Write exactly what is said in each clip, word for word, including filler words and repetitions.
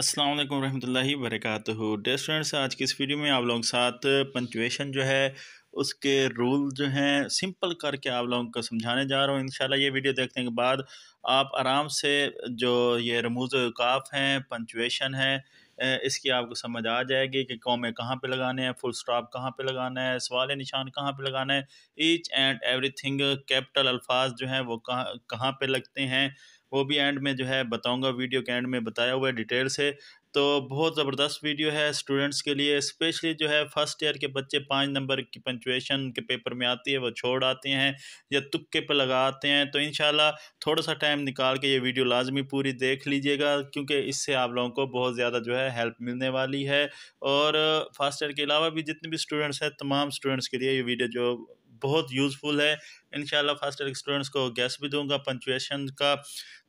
अस्सलाम वालेकुम रहमतुल्लाहि वबरकातुहू। डियर स्टूडेंट्स, आज की इस वीडियो में आप लोगों के साथ पंक्चुएशन जो है उसके रूल जो हैं सिंपल करके आप लोगों को समझाने जा रहा हूँ। इंशाल्लाह ये वीडियो देखने के बाद आप आराम से जो ये रमूज़ औक़ाफ हैं, पंक्चुएशन है, इसकी आपको समझ आ जाएगी कि कॉमे कहाँ पे लगाने हैं, फुल स्टॉप कहाँ पे लगाना है, सवाल निशान कहाँ पे लगाना है, ईच एंड एवरीथिंग, कैपिटल अल्फाज जो हैं वो कहाँ कहाँ पे लगते हैं वो भी एंड में जो है बताऊंगा, वीडियो के एंड में बताया हुआ है डिटेल से। तो बहुत ज़बरदस्त वीडियो है स्टूडेंट्स के लिए, स्पेशली जो है फर्स्ट ईयर के बच्चे पाँच नंबर की पंक्चुएशन के पेपर में आती है वो छोड़ आते हैं या तुक्के पर लगाते हैं। तो इंशाल्लाह थोड़ा सा टाइम निकाल के ये वीडियो लाजमी पूरी देख लीजिएगा, क्योंकि इससे आप लोगों को बहुत ज़्यादा जो है हेल्प मिलने वाली है। और फर्स्ट ईयर के अलावा भी जितने भी स्टूडेंट्स हैं तमाम स्टूडेंट्स के लिए ये वीडियो जो बहुत यूज़फुल है। इंशाल्लाह फर्स्ट ईयर स्टूडेंट्स को गैस भी दूंगा पंक्चुएशन का।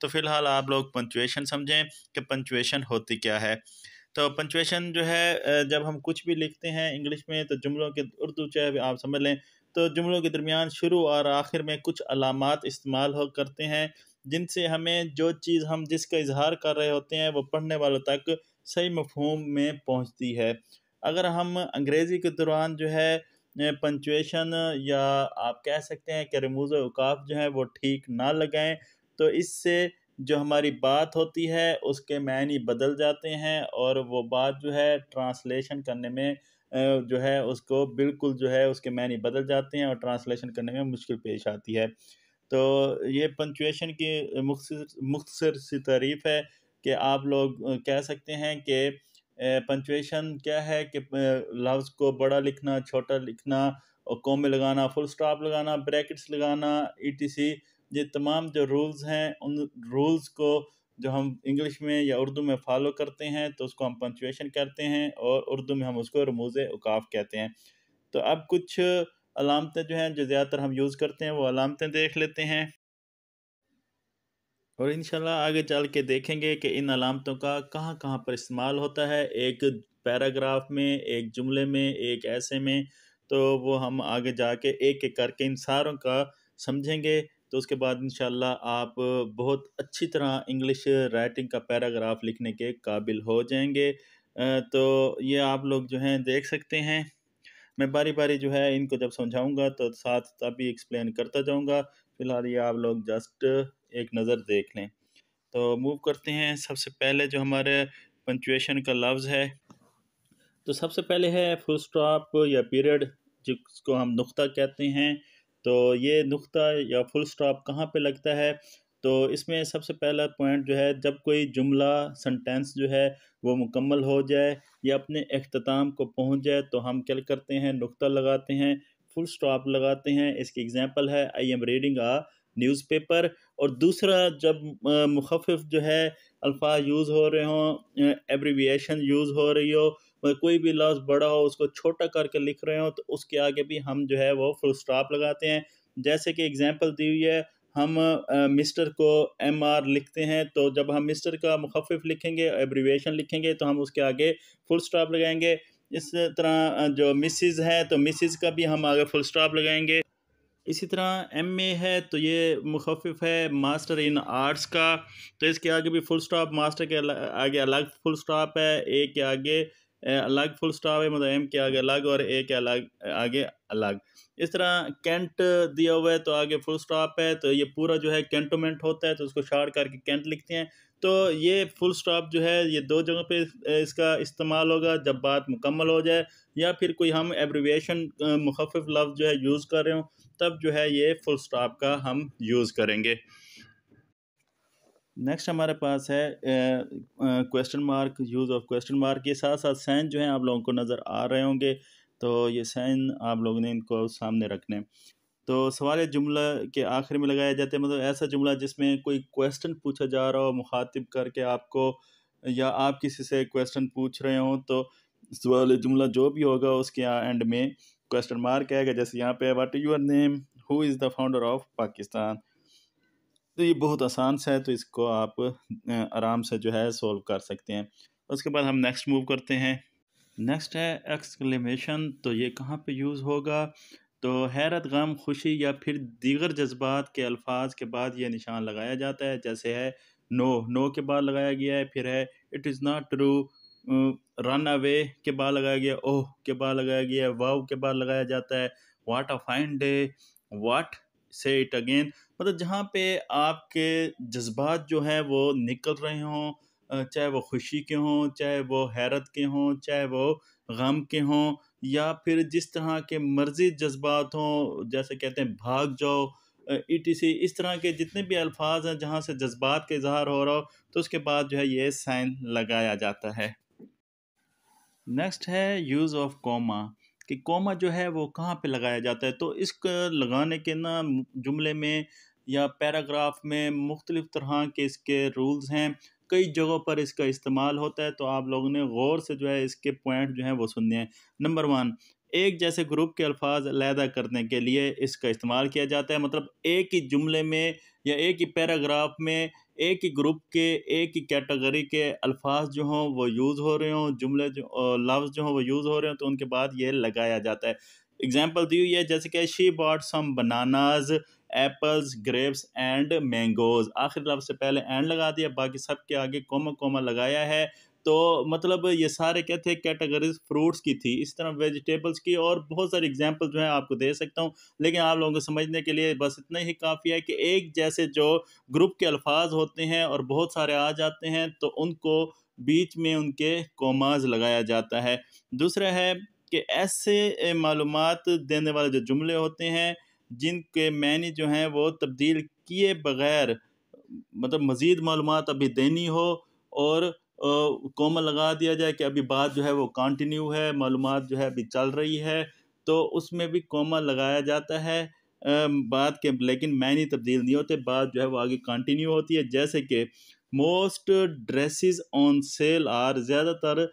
तो फ़िलहाल आप लोग पंक्चुएशन समझें कि पंक्चुएशन होती क्या है। तो पंक्चुएशन जो है जब हम कुछ भी लिखते हैं इंग्लिश में तो जुमलों के उर्दू चाहे आप समझ लें तो जुमलों के दरमियान शुरू और आखिर में कुछ अलामात इस्तेमाल हो करते हैं जिनसे हमें जो चीज़ हम जिसका इजहार कर रहे होते हैं वो पढ़ने वालों तक सही मफहूम में पहुँचती है। अगर हम अंग्रेज़ी के दौरान जो है पंक्चुएशन या आप कह सकते हैं कि रमूज़ औक़ाफ जो है वो ठीक ना लगाएं तो इससे जो हमारी बात होती है उसके मायने बदल जाते हैं और वो बात जो है ट्रांसलेशन करने में जो है उसको बिल्कुल जो है उसके मायने बदल जाते हैं और ट्रांसलेशन करने में मुश्किल पेश आती है। तो ये पंक्चुएशन की मुख्तसर सी तारीफ़ है कि आप लोग कह सकते हैं कि पंक्चुएशन क्या है कि लफ्ज़ को बड़ा लिखना, छोटा लिखना और कॉमे लगाना, फुल स्टॉप लगाना, ब्रैकेट्स लगाना, ई टी सी ये तमाम जो रूल्स हैं उन रूल्स को जो हम इंग्लिश में या उर्दू में फॉलो करते हैं तो उसको हम पंक्चुएशन कहते हैं और उर्दू में हम उसको रमूज़ औक़ाफ कहते हैं। तो अब कुछ अलामतें जो हैं जो ज़्यादातर हम यूज़ करते हैं वो अलामतें देख लेते हैं और इंशाल्लाह आगे चल के देखेंगे कि इन अलामतों का कहाँ कहाँ पर इस्तेमाल होता है, एक पैराग्राफ में, एक जुमले में, एक ऐसे में। तो वो हम आगे जाके एक एक करके इन सारों का समझेंगे। तो उसके बाद इंशाल्लाह आप बहुत अच्छी तरह इंग्लिश राइटिंग का पैराग्राफ लिखने के काबिल हो जाएंगे। तो ये आप लोग जो हैं देख सकते हैं, मैं बारी बारी जो है इनको जब समझाऊँगा तो साथ तभी एक्सप्लेन करता जाऊँगा। फ़िलहाल ये आप लोग जस्ट एक नज़र देख लें। तो मूव करते हैं, सबसे पहले जो हमारे पंक्चुएशन का लफ्ज़ है तो सबसे पहले है फुल स्टॉप या पीरियड, जिसको हम नुक्ता कहते हैं। तो ये नुक्ता या फुल स्टॉप कहाँ पे लगता है तो इसमें सबसे पहला पॉइंट जो है जब कोई जुमला सेंटेंस जो है वो मुकम्मल हो जाए या अपने इख्तिताम को पहुँच जाए तो हम क्या करते हैं, नुक्ता लगाते हैं, फुल स्टॉप लगाते हैं। इसकी एग्ज़ाम्पल है I am reading a newspaper. और दूसरा जब मुखफ़िफ़ जो है अल्फाज यूज़ हो रहे हों, एब्रीविएशन यूज़ हो रही हो, कोई भी लफ्ज़ बड़ा हो उसको छोटा करके लिख रहे हों तो उसके आगे भी हम जो है वो फुल स्टॉप लगाते हैं। जैसे कि एग्जांपल दी हुई है, हम मिस्टर को एम आर लिखते हैं तो जब हम मिस्टर का मुखफ़िफ़ लिखेंगे, एब्रीविएशन लिखेंगे तो हम उसके आगे फुल स्टॉप लगाएंगे। इस तरह जो मिसिज़ है तो मिसिज़ का भी हम आगे फुल स्टॉप लगाएंगे। इसी तरह एम ए है तो ये मुखफ़िफ़ है मास्टर इन आर्ट्स का, तो इसके आगे भी फुल स्टॉप, मास्टर के आगे अलग फुल स्टॉप है, ए के आगे अलग फुल स्टॉप है, मतलब एम के आगे अलग और ए के अलग आगे अलग। इस तरह कैंट दिया हुआ है तो आगे फुल स्टॉप है, तो ये पूरा जो है कैंटोमेंट होता है तो उसको शॉर्ट करके कैंट लिखते हैं। तो ये फुल स्टॉप जो है ये दो जगह पे इसका इस्तेमाल होगा, जब बात मुकम्मल हो जाए या फिर कोई हम एब्रीविएशन मुखफ़िफ़ लफ्ज़ जो है यूज़ कर रहे हो तब जो है ये फुल स्टॉप का हम यूज़ करेंगे। नेक्स्ट हमारे पास है question mark, use of question mark के साथ साथ साइन जो हैं आप लोगों को नज़र आ रहे होंगे तो ये साइन आप लोगों ने इनको सामने रखने। तो सवाल जुमला के आखिर में लगाया जाते हैं, मतलब ऐसा जुमला जिसमें कोई क्वेश्चन पूछा जा रहा हो मुखातिब करके आपको या आप किसी से क्वेश्चन पूछ रहे हो तो सवाल जुमला जो भी होगा उसके एंड में क्वेश्चन मार्क आएगा। जैसे यहाँ पे what your name, who is the founder of Pakistan. तो ये बहुत आसान सा है तो इसको आप आराम से जो है सॉल्व कर सकते हैं। उसके बाद हम नेक्स्ट मूव करते हैं। नेक्स्ट है एक्सक्लेमेशन, तो ये कहाँ पे यूज़ होगा तो हैरत, गम, खुशी या फिर दीगर जज्बात के अल्फाज के बाद ये निशान लगाया जाता है। जैसे है नो नो के बाद लगाया गया है। फिर है it is not true, run away के बाद लगाया गया, ओह के बाद लगाया गया, वाव के बाद लगाया जाता है। What a fine day, what say it again, मतलब जहाँ पे आपके जज्बात जो है वो निकल रहे हों, चाहे वो खुशी के हों, चाहे वो हैरत के हों, चाहे वो गम के हों, या फिर जिस तरह के मर्जी जज्बात हों, जैसे कहते हैं भाग जाओ, ई टी सी, इस तरह के जितने भी अल्फाज हैं जहाँ से जज्बात का इजहार हो रहा हो, तो उसके बाद जो है ये साइन लगाया जाता है। नेक्स्ट है यूज़ ऑफ कॉमा, कि कॉमा जो है वो कहाँ पे लगाया जाता है। तो इसको लगाने के ना जुमले में या पैराग्राफ में मुख्तलिफ़ तरह के इसके रूल्स हैं, कई जगहों पर इसका इस्तेमाल होता है, तो आप लोगों ने गौर से जो है इसके पॉइंट जो हैं वो सुनने हैं। नंबर वन, एक जैसे ग्रुप के अल्फाज अलहदा करने के लिए इसका इस्तेमाल किया जाता है, मतलब एक ही जुमले में या एक ही पैराग्राफ में एक ही ग्रुप के, एक ही कैटेगरी के अल्फाज जो हों वो यूज़ हो रहे हों, जुमले जो लफ्ज़ जो हों वो यूज़ हो रहे हों, तो उनके बाद ये लगाया जाता है। एग्जांपल दी हुई है जैसे कि she bought some bananas apples grapes and mangoes, आखिरी लफ्ज़ से पहले एंड लगा दिया, बाकी सब के आगे कोमा कोमा लगाया है। तो मतलब ये सारे क्या थे, कैटेगरीज फ्रूट्स की थी, इस तरह वेजिटेबल्स की, और बहुत सारी एग्जांपल जो है आपको दे सकता हूँ, लेकिन आप लोगों को समझने के लिए बस इतना ही काफ़ी है कि एक जैसे जो ग्रुप के अल्फाज होते हैं और बहुत सारे आ जाते हैं, तो उनको बीच में उनके कोमाज लगाया जाता है। दूसरा है कि ऐसे मालूमात देने वाले जो जुमले होते हैं जिनके मानी जो हैं वो तब्दील किए बगैर, मतलब मज़ीद मालूमात अभी देनी हो और कोमा लगा दिया जाए कि अभी बात जो है वो कंटिन्यू है, मालूमात जो है अभी चल रही है, तो उसमें भी कोमा लगाया जाता है। बात के लेकिन मानी तब्दील नहीं होते, बात जो है वो आगे कंटिन्यू होती है। जैसे कि most dresses on sale are, ज़्यादातर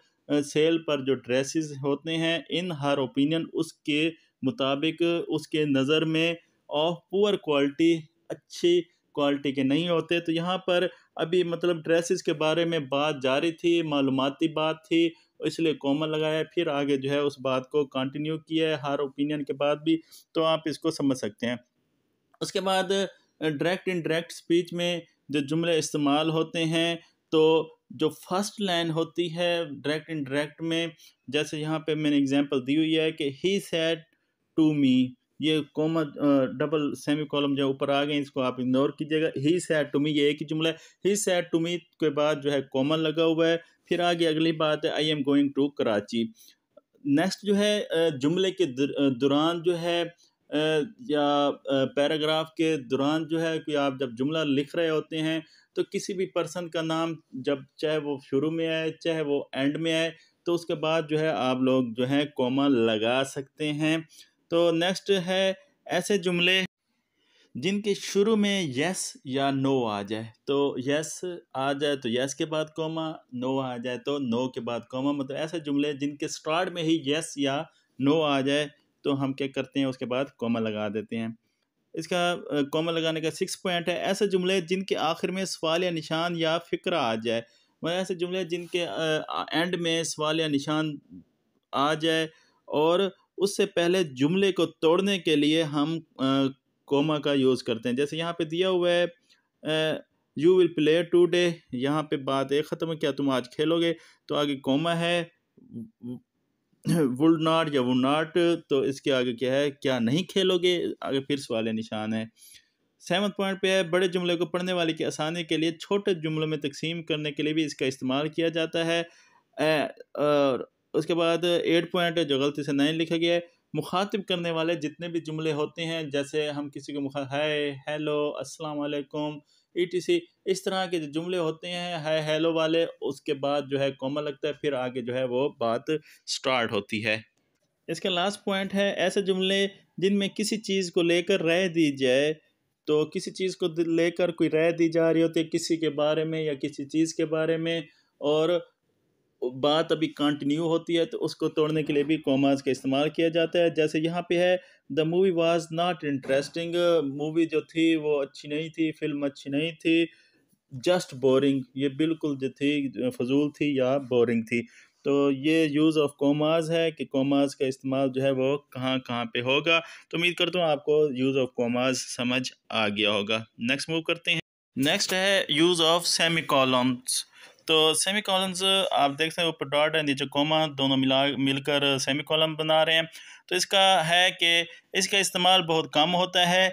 सेल पर जो ड्रेसेस होते हैं, इन हर ओपिनियन, उसके मुताबिक, उसके नज़र में, ऑफ पुअर क्वालिटी, अच्छी क्वालिटी के नहीं होते। तो यहाँ पर अभी मतलब ड्रेसेस के बारे में बात जारी थी, मालूमाती बात थी, इसलिए कोमा लगाया, फिर आगे जो है उस बात को कंटिन्यू किया है हर ओपिनियन के बाद भी, तो आप इसको समझ सकते हैं। उसके बाद डायरेक्ट इनडायरेक्ट स्पीच में जो जुमले इस्तेमाल होते हैं, तो जो फर्स्ट लाइन होती है डायरेक्ट इनडायरेक्ट में, जैसे यहाँ पे मैंने एग्जांपल दी हुई है कि ही सेड टू मी, ये कोमा डबल सेमी कॉलम जो ऊपर आ गए, इसको आप इग्नोर कीजिएगा। ही सेड टू मी, ये एक ही जुमला है, ही सेड टू मी के बाद जो है कोमा लगा हुआ है। फिर आगे अगली बात है I am going to Karachi. Next जो है जुमले के दौरान जो है या पैराग्राफ के दौरान जो है कि आप जब जुमला लिख रहे होते हैं, तो किसी भी पर्सन का नाम जब चाहे वो शुरू में आए चाहे वो एंड में आए, तो उसके बाद जो है आप लोग जो है कोमा लगा सकते हैं। तो नेक्स्ट है ऐसे जुमले जिनके शुरू में यस या नो आ जाए, तो यस आ जाए तो यस के बाद कोमा, नो आ जाए तो नो के बाद कोमा, मतलब ऐसे जुमले जिनके स्टार्ट में ही यस या नो आ जाए, तो हम क्या करते हैं उसके बाद कोमा लगा देते हैं। इसका कोमा लगाने का सिक्स पॉइंट है, ऐसे जुमले जिनके आखिर में सवाल या निशान या फिक्रा आ जाए, मतलब ऐसे जुमले जिनके एंड में सवाल या निशान आ जाए, और उससे पहले जुमले को तोड़ने के लिए हम आ, कोमा का यूज़ करते हैं। जैसे यहाँ पे दिया हुआ है यू विल प्ले टुडे, यहाँ पे बात एक ख़त्म है, क्या तुम आज खेलोगे, तो आगे कोमा है। वुड नॉट या वुड नॉट, तो इसके आगे क्या है, क्या नहीं खेलोगे, आगे फिर सवाल निशान है। सेवंथ पॉइंट पे है बड़े जुमले को पढ़ने वाले की आसानी के लिए छोटे जुमलों में तकसीम करने के लिए भी इसका इस्तेमाल किया जाता है। और उसके बाद एट पॉइंट है जो गलती से नहीं लिखा गया है, मुखातिब करने वाले जितने भी जुमले होते हैं, जैसे हम किसी को मुखा हाय हेलो अस्सलाम वालेकुम ई टी सी, इस तरह के जो जुमले होते हैं हाय हेलो वाले, उसके बाद जो है कोमा लगता है, फिर आगे जो है वो बात स्टार्ट होती है। इसका लास्ट पॉइंट है ऐसे जुमले जिनमें किसी चीज़ को लेकर रह दी जाए, तो किसी चीज़ को लेकर कोई रह दी जा रही होती है किसी के बारे में या किसी चीज़ के बारे में, और बात अभी कंटिन्यू होती है, तो उसको तोड़ने के लिए भी कोमाज का इस्तेमाल किया जाता है। जैसे यहाँ पे है the movie was not interesting, movie जो थी वो अच्छी नहीं थी, फिल्म अच्छी नहीं थी, जस्ट बोरिंग, ये बिल्कुल जो थी फजूल थी या बोरिंग थी। तो ये यूज़ ऑफ कोमाज है कि कोमाज का इस्तेमाल जो है वो कहाँ कहाँ पे होगा। तो उम्मीद करता हूँ आपको यूज़ ऑफ कोमाज समझ आ गया होगा। नेक्स्ट मूव करते हैं। नेक्स्ट है यूज़ ऑफ सेमी कॉलम्स। तो सेमी कॉलम्स आप देख सकते हैं ऊपर डॉट है नीचे कोमा, दोनों मिला मिलकर सेमी कॉलम बना रहे हैं। तो इसका है कि इसका इस्तेमाल बहुत कम होता है।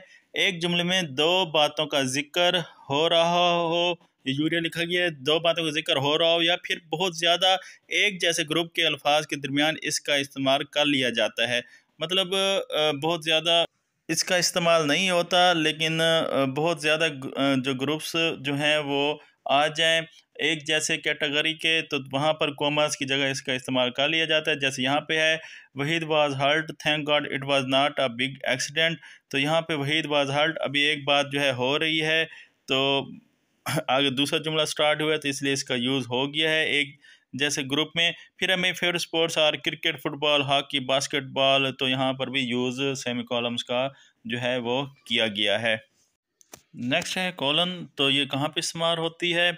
एक जुमले में दो बातों का जिक्र हो रहा हो, यूरिया लिखा गया है, दो बातों का जिक्र हो रहा हो या फिर बहुत ज़्यादा एक जैसे ग्रुप के अल्फाज के दरमियान इसका इस्तेमाल कर लिया जाता है। मतलब बहुत ज़्यादा इसका इस्तेमाल नहीं होता, लेकिन बहुत ज़्यादा जो ग्रुप्स जो हैं वो आ जाएं एक जैसे कैटेगरी के, तो वहाँ पर कॉमर्स की जगह इसका इस्तेमाल कर लिया जाता है। जैसे यहाँ पे है Waheed was hurt, thank God it was not a big accident. तो यहाँ पे वहीद वाज हर्ट, अभी एक बात जो है हो रही है तो आगे दूसरा जुमला स्टार्ट हुआ है, तो इसलिए इसका यूज़ हो गया है एक जैसे ग्रुप में। फिर हमें favourite sports are cricket, football, hockey, basketball. तो यहाँ पर भी यूज़ सेमी कॉलम्स का जो है वो किया गया है। नेक्स्ट है कॉलन। तो ये कहाँ पे इस्तेमाल होती है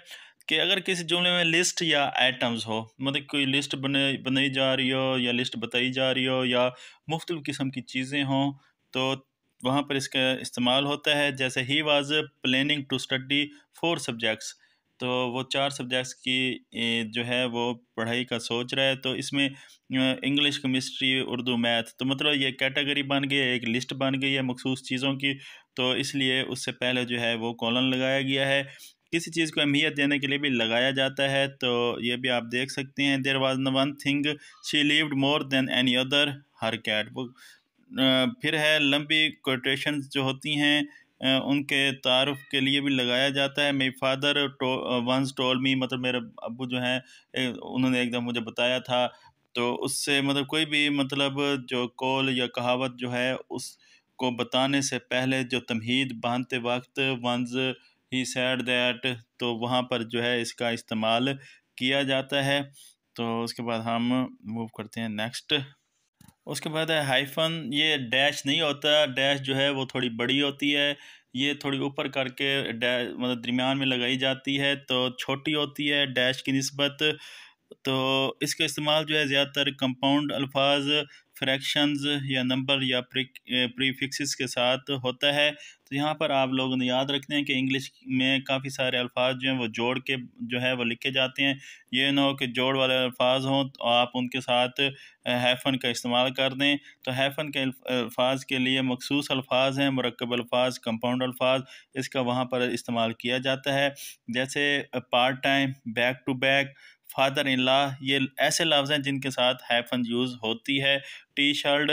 कि अगर किसी जुमले में लिस्ट या आइटम्स हो, मतलब कोई लिस्ट बने बनाई जा रही हो या लिस्ट बताई जा रही हो या मुख्तलिफ़ किस्म की चीज़ें हों, तो वहाँ पर इसका इस्तेमाल होता है। जैसे he was planning to study four subjects, तो वो चार सब्जेक्ट्स की जो है वो पढ़ाई का सोच रहा है। तो इसमें इंग्लिश, केमिस्ट्री, उर्दू, मैथ, तो मतलब ये कैटेगरी बन गई है, एक लिस्ट बन गई है मखसूस चीज़ों की। तो इसलिए उससे पहले जो है वो कॉलन लगाया गया है, किसी चीज़ को अहमियत देने के लिए भी लगाया जाता है। तो ये भी आप देख सकते हैं। There was no one thing she lived more than any other her cat. फिर है लंबी कोटेशन जो होती हैं उनके तारुफ के लिए भी लगाया जाता है। मेरी फादर वंस टोल मी, मतलब मेरे अब्बू जो हैं उन्होंने एकदम मुझे बताया था। तो उससे मतलब कोई भी मतलब जो कौल या कहावत जो है उसको बताने से पहले जो तमहीद बांधते वक्त वंस ही सैड दैट, तो वहाँ पर जो है इसका इस्तेमाल किया जाता है। तो उसके बाद हम मूव करते हैं नेक्स्ट। उसके बाद है हाइफन। ये डैश नहीं होता, डैश जो है वो थोड़ी बड़ी होती है, ये थोड़ी ऊपर करके डैश मतलब दरमियान में लगाई जाती है, तो छोटी होती है डैश की निस्बत। तो इसका इस्तेमाल जो है ज़्यादातर कंपाउंड अल्फाज, फ्रैक्शंस या नंबर या प्रीफिक्सेस के साथ होता है। तो यहाँ पर आप लोगों ने याद रखते हैं कि इंग्लिश में काफ़ी सारे अल्फाज जो हैं वो जोड़ के जो है वो लिखे जाते हैं। ये ना हो कि जोड़ वाले अल्फाज हों तो आप उनके साथ हैफ़न का इस्तेमाल कर दें। तो हैफ़न के अल्फाज के लिए मखसूस अल्फाज हैं, मरकब अल्फाज, कंपाउंड अल्फाज, इसका वहाँ पर इस्तेमाल किया जाता है। जैसे part time, back to back, father in law, ये ऐसे लफ्ज़ हैं जिनके साथ हैफ़न यूज़ होती है। टी शर्ट,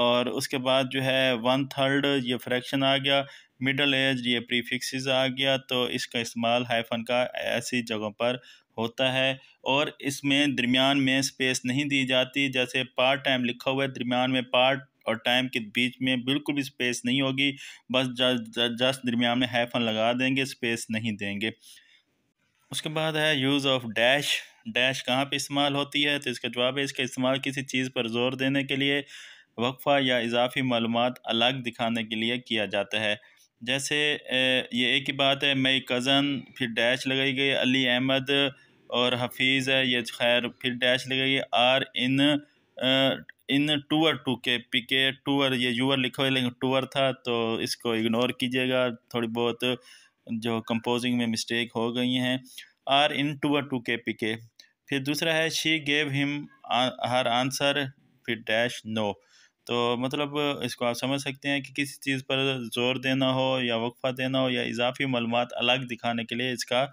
और उसके बाद जो है वन थर्ड, ये फ्रैक्शन आ गया, मिडल एज ये प्रीफिक्सेस आ गया। तो इसका इस्तेमाल हाइफ़न का ऐसी जगहों पर होता है और इसमें दरमियान में स्पेस नहीं दी जाती। जैसे पार्ट टाइम लिखा हुआ है, दरमियान में पार्ट और टाइम के बीच में बिल्कुल भी स्पेस नहीं होगी, बस जस्ट दरमियान में हाइफ़न लगा देंगे, स्पेस नहीं देंगे। उसके बाद है यूज़ ऑफ डैश। डैश कहाँ पे इस्तेमाल होती है, तो इसका जवाब है इसका इस्तेमाल किसी चीज़ पर जोर देने के लिए, वक्फ़ा या इजाफी मालूमात अलग दिखाने के लिए किया जाता है। जैसे ये एक ही बात है, मेरी कज़न, फिर डैश लगाई गई, अली अहमद और हफीज़ है ये, खैर, फिर डैश लगाई गई, are in in tour to के पी के टूअर, ये यूअर लिखा हुआ है लेकिन टूअर था, तो इसको इग्नोर कीजिएगा, थोड़ी बहुत जो कंपोजिंग में मिस्टेक हो गई हैं। आर इन टू टू के पी के। फिर दूसरा है she gave him her answer, फिर डैश नो। तो मतलब इसको आप समझ सकते हैं कि किसी चीज़ पर जोर देना हो या वक्फ़ा देना हो या इजाफी मालूमात अलग दिखाने के लिए इसका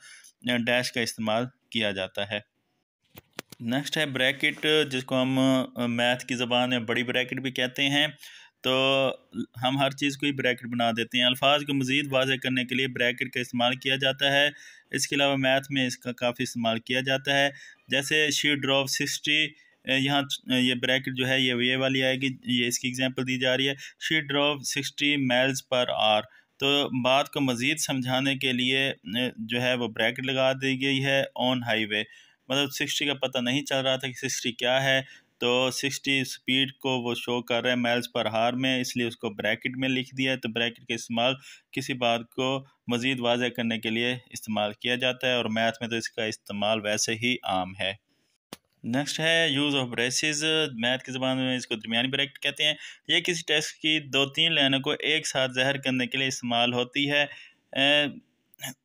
डैश का इस्तेमाल किया जाता है। नेक्स्ट है ब्रैकेट, जिसको हम मैथ की ज़बान में बड़ी ब्रैकेट भी कहते हैं। तो हम हर चीज़ को ही ब्रैकेट बना देते हैं। अल्फाज को मज़ीद वाज़े करने के लिए ब्रैकेट का इस्तेमाल किया जाता है। इसके अलावा मैथ में इसका काफ़ी इस्तेमाल किया जाता है। जैसे शी ड्रॉप सिक्सटी, यहाँ ये ब्रैकेट जो है ये ये वाली आएगी, ये इसकी एग्जांपल दी जा रही है, she drop sixty miles per hour. तो बात को मज़ीद समझाने के लिए जो है वो ब्रैकेट लगा दी गई है। ऑन हाईवे, मतलब सिक्सटी का पता नहीं चल रहा था कि सिक्सटी क्या है, तो सिक्सटी स्पीड को वो शो कर रहा है माइल्स पर हार में, इसलिए उसको ब्रैकेट में लिख दिया है। तो ब्रैकेट का इस्तेमाल किसी बात को मज़ीद वाज़ह करने के लिए इस्तेमाल किया जाता है और मैथ में तो इसका इस्तेमाल वैसे ही आम है। नेक्स्ट है यूज़ ऑफ ब्रेसेस। मैथ की ज़बान में इसको दरमियानी ब्रैकेट कहते हैं। यह किसी टेक्स्ट की दो तीन लाइनों को एक साथ ज़ाहिर करने के लिए इस्तेमाल होती है।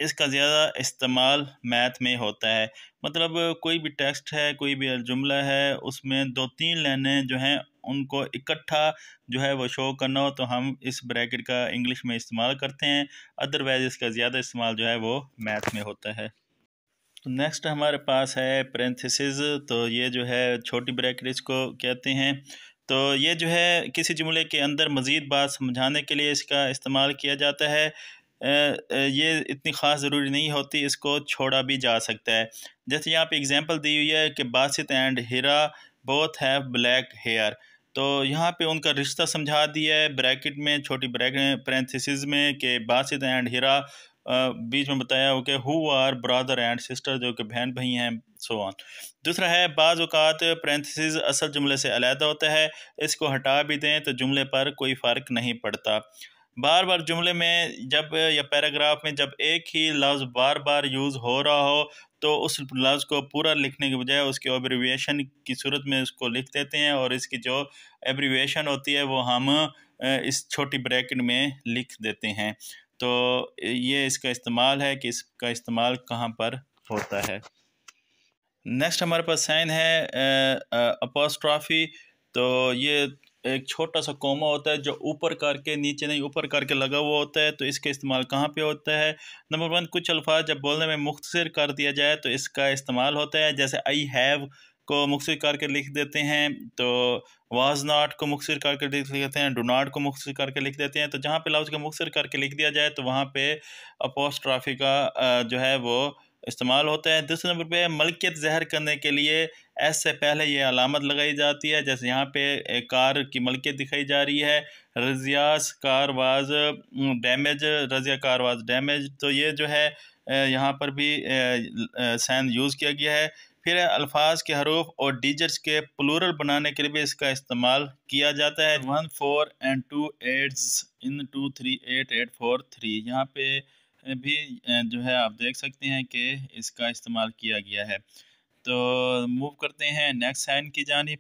इसका ज़्यादा इस्तेमाल मैथ में होता है। मतलब कोई भी टेक्स्ट है, कोई भी जुमला है, उसमें दो तीन लाइनें जो हैं उनको इकट्ठा जो है वो शो करना हो तो हम इस ब्रैकेट का इंग्लिश में इस्तेमाल करते हैं, अदरवाइज़ इसका ज़्यादा इस्तेमाल जो है वो मैथ में होता है। तो नेक्स्ट हमारे पास है पैरेंथेसिस। तो ये जो है छोटी ब्रैकेट इसको कहते हैं। तो ये जो है किसी जुमले के अंदर मज़ीद बात समझाने के लिए इसका इस्तेमाल किया जाता है। ये इतनी ख़ास ज़रूरी नहीं होती, इसको छोड़ा भी जा सकता है। जैसे यहाँ पे एग्जांपल दी हुई है कि Basit and Hira both have black hair. तो यहाँ पे उनका रिश्ता समझा दिया है ब्रैकेट में, छोटी ब्रैकेट पैरेंथेसिस में, कि बासित एंड हिरा, बीच में बताया हो कि who are brother and sister, जो कि बहन भाई हैं, सो ऑन। दूसरा है बाज़ औक़ात पैरेंथेसिस असल जुमले से अलहदा होता है, इसको हटा भी दें तो जुमले पर कोई फ़र्क नहीं पड़ता। बार बार जुमले में जब या पैराग्राफ में जब एक ही लफ्ज़ बार बार यूज़ हो रहा हो तो उस लफ्ज़ को पूरा लिखने के बजाय उसके एब्रिविएशन की सूरत में उसको लिख देते हैं, और इसकी जो एब्रिविएशन होती है वो हम इस छोटी ब्रैकेट में लिख देते हैं। तो ये इसका इस्तेमाल है कि इसका इस्तेमाल कहाँ पर होता है। नेक्स्ट हमारे पास साइन है अपोस्ट्रॉफी। तो ये एक छोटा सा कोमा होता है जो ऊपर करके, नीचे नहीं ऊपर करके लगा हुआ होता है। तो इसका इस्तेमाल कहाँ पे होता है? नंबर वन, कुछ अल्फाज जब बोलने में मुख्तसर कर दिया जाए तो इसका इस्तेमाल होता है। जैसे आई हैव को मुख्तसर करके लिख देते हैं, तो वाज नाट को मुख्तसर करके लिख देते हैं, डू नाट को मुख्तसर करके लिख देते हैं। तो जहाँ पे लफ्ज़ को मुख्तसर करके लिख दिया जाए तो वहाँ पे अपोस्ट्रॉफी का जो है वो इस्तेमाल होता है। दूसरे नंबर पे मलकियत ज़ाहिर करने के लिए एस से पहले ये अलामत लगाई जाती है। जैसे यहाँ पे कार की मलकियत दिखाई जा रही है, Razia's car was damage, Razia car was damage. तो ये जो है यहाँ पर भी साइन यूज़ किया गया है। फिर अल्फाज के हरूफ और डीजर्स के प्लूरल बनाने के लिए भी इसका इस्तेमाल किया जाता है। One four and two eights in two three eight eight four three, यहाँ पे भी जो है आप देख सकते हैं कि इसका इस्तेमाल किया गया है। तो मूव करते हैं नेक्स्ट साइन की जानिब।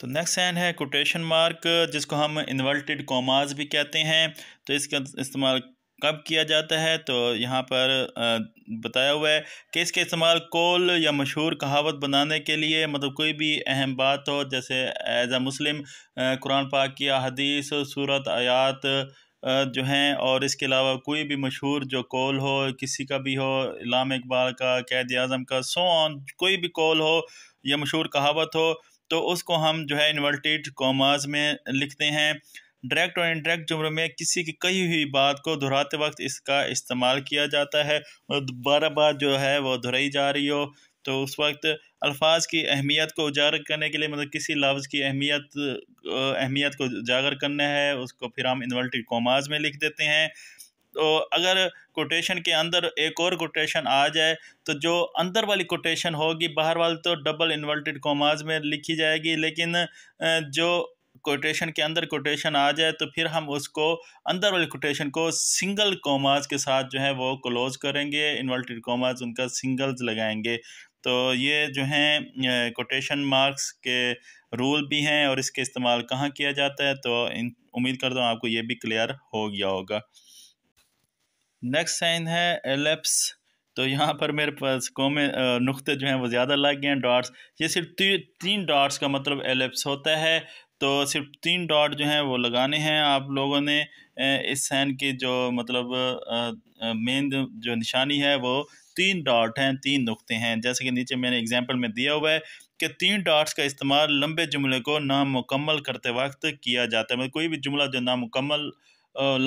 तो नेक्स्ट साइन है कोटेशन मार्क, जिसको हम इन्वर्टेड कॉमाज भी कहते हैं। तो इसका इस्तेमाल कब किया जाता है? तो यहाँ पर बताया हुआ है कि इसके इस्तेमाल कौल या मशहूर कहावत बनाने के लिए, मतलब कोई भी अहम बात हो, जैसे एज आ मुस्लिम कुरान पाक की अहादीस, सूरत, आयात जो हैं, और इसके अलावा कोई भी मशहूर जो कौल हो, किसी का भी हो, इलाम इकबाल का, कैद आज़म का, सो ऑन, कोई भी कौल हो या मशहूर कहावत हो तो उसको हम जो है इन्वर्टेड कॉमास में लिखते हैं। डायरेक्ट और इनडायरेक्ट जुमलों में किसी की कही हुई बात को दोहराते वक्त इसका इस्तेमाल किया जाता है, और दोबारा बात जो है वो दोहराई जा रही हो तो उस वक्त अल्फाज की अहमियत को उजागर करने के लिए, मतलब किसी लफ्ज़ की अहमियत अहमियत को उजागर करना है, उसको फिर हम इन्वर्टेड कॉमास में लिख देते हैं। तो अगर कोटेशन के अंदर एक और कोटेशन आ जाए तो जो अंदर वाली कोटेशन होगी, बाहर वाली तो डबल इन्वर्टेड कॉमास में लिखी जाएगी, लेकिन जो कोटेशन के अंदर कोटेशन आ जाए तो फिर हम उसको अंदर वाले कोटेशन को सिंगल कॉमास के साथ जो है वो क्लोज करेंगे, इन्वर्टेड कॉमास उनका सिंगल्स लगाएंगे। तो ये जो हैं कोटेशन मार्क्स के रूल भी हैं और इसके इस्तेमाल कहाँ किया जाता है। तो इन उम्मीद करता हूँ आपको ये भी क्लियर हो गया होगा। नेक्स्ट साइन है एलिप्स। तो यहाँ पर मेरे पास कोमे नुक्ते जो हैं वो ज़्यादा लग गए हैं, डॉट्स। ये सिर्फ ती, तीन डॉट्स का मतलब एलिप्स होता है। तो सिर्फ तीन डॉट जो हैं वो लगाने हैं आप लोगों ने। इस साइन की जो मतलब मेन जो निशानी है वो तीन डॉट हैं, तीन नुक्ते हैं। जैसे कि नीचे मैंने एग्जांपल में दिया हुआ है कि तीन डॉट्स का इस्तेमाल लंबे जुमले को नामुकम्मल करते वक्त किया जाता है। मतलब कोई भी जुमला जो नामुकम्मल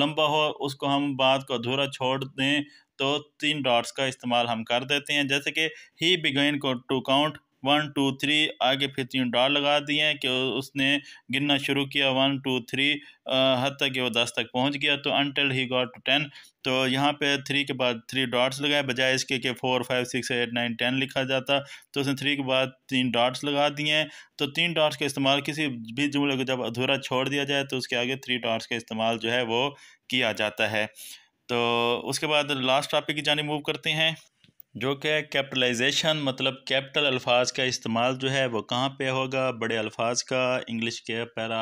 लंबा हो उसको हम बात को अधूरा छोड़ दें तो तीन डॉट्स का इस्तेमाल हम कर देते हैं। जैसे कि ही बिगेन को to count one two three, आगे फिर तीन डॉट लगा दिए हैं कि उसने गिनना शुरू किया वन टू थ्री हद तक, कि वो दस तक पहुंच गया। तो until he got to ten, तो यहाँ पे थ्री के बाद थ्री डॉट्स लगाए, बजाय इसके कि four five six eight nine ten लिखा जाता। तो उसने थ्री के बाद तीन डॉट्स लगा दिए हैं। तो तीन डॉट्स का इस्तेमाल किसी भी जुमले को जब अधूरा छोड़ दिया जाए तो उसके आगे थ्री डॉट्स का इस्तेमाल जो है वो किया जाता है। तो उसके बाद लास्ट टॉपिक की जानिब मूव करते हैं, जो कि कैपिटलाइजेशन, मतलब कैपिटल अल्फाज का इस्तेमाल जो है वो कहाँ पे होगा, बड़े अल्फाज का। इंग्लिश के पैरा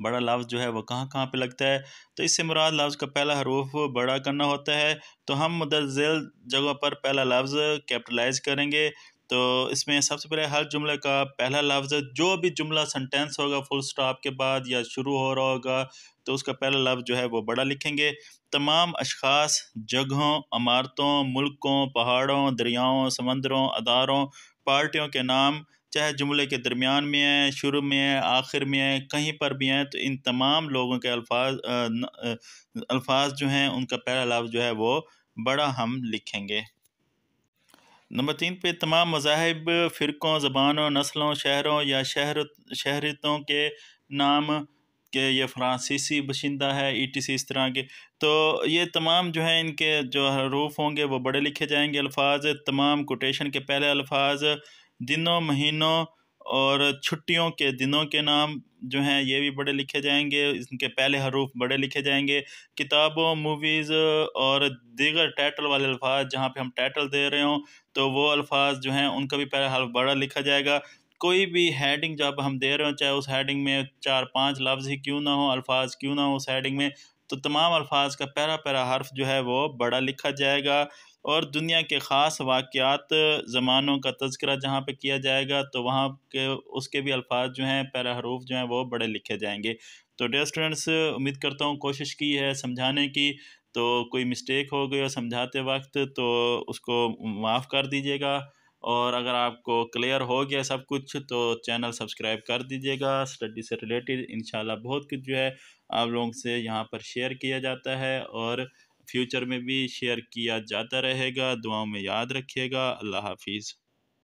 बड़ा लफ्ज़ जो है वो कहाँ कहाँ पे लगता है, तो इससे मुराद लफ्ज़ का पहला हरूफ बड़ा करना होता है। तो हम मुतज़िल जगह पर पहला लफ्ज़ कैपिटलाइज़ करेंगे। तो इसमें सबसे पहले हर जुमले का पहला लफ्ज़, जो भी जुमला सेंटेंस होगा फुल स्टॉप के बाद या शुरू हो रहा होगा, तो उसका पहला लफ्ज़ जो है वो बड़ा लिखेंगे। तमाम अशख़ास, जगहों, इमारतों, मुल्कों, पहाड़ों, दरियाओं, समंदरों, अदारों, पार्टियों के नाम, चाहे जुमले के दरमियान में है, शुरू में है, आखिर में है, कहीं पर भी हैं, तो इन तमाम लोगों के अल्फाज अल्फाज जो हैं उनका पहला लफ्ज़ जो है वो बड़ा हम लिखेंगे। नंबर तीन पे तमाम मज़ाहिब, फ़िरक़ों, ज़बानों, नस्लों, शहरों या शहर शहरतों के नाम के ये फ़्रांसीसी बशिंदा है, ई टी सी, इस तरह के, तो ये तमाम जो हैं इनके जो हरूफ होंगे वो बड़े लिखे जाएंगे। अल्फाज, तमाम कोटेशन के पहले अल्फाज, दिनों, महीनों और छुट्टियों के दिनों के नाम जो हैं ये भी बड़े लिखे जाएंगे, इनके पहले हरूफ बड़े लिखे जाएंगे। किताबों, मूवीज़ और दीगर टाइटल वाले अल्फाज, जहाँ पे हम टाइटल दे रहे हों तो वो अल्फाज जो हैं उनका भी पहला हर्फ बड़ा लिखा जाएगा। कोई भी हेडिंग जब हम दे रहे हों, चाहे उस हेडिंग में चार पाँच लफ्ज़ ही क्यों ना हो, अल्फाज क्यों ना हो उस हेडिंग में, तो तमाम अल्फाज का पहला पहला हर्फ जो है वो बड़ा लिखा जाएगा। और दुनिया के ख़ास वाक़यात, ज़मानों का तज़किरा जहाँ पे किया जाएगा तो वहाँ के उसके भी अल्फाज जो हैं पहला हरूफ जो हैं वो बड़े लिखे जाएंगे। तो डियर स्टूडेंट्स, उम्मीद करता हूँ कोशिश की है समझाने की, तो कोई मिस्टेक हो गई हो समझाते वक्त तो उसको माफ़ कर दीजिएगा। और अगर आपको क्लियर हो गया सब कुछ तो चैनल सब्सक्राइब कर दीजिएगा। स्टडी से रिलेटेड इंशाल्लाह बहुत कुछ जो है आप लोगों से यहाँ पर शेयर किया जाता है और फ्यूचर में भी शेयर किया जाता रहेगा। दुआओं में याद रखिएगा। अल्लाह हाफिज़।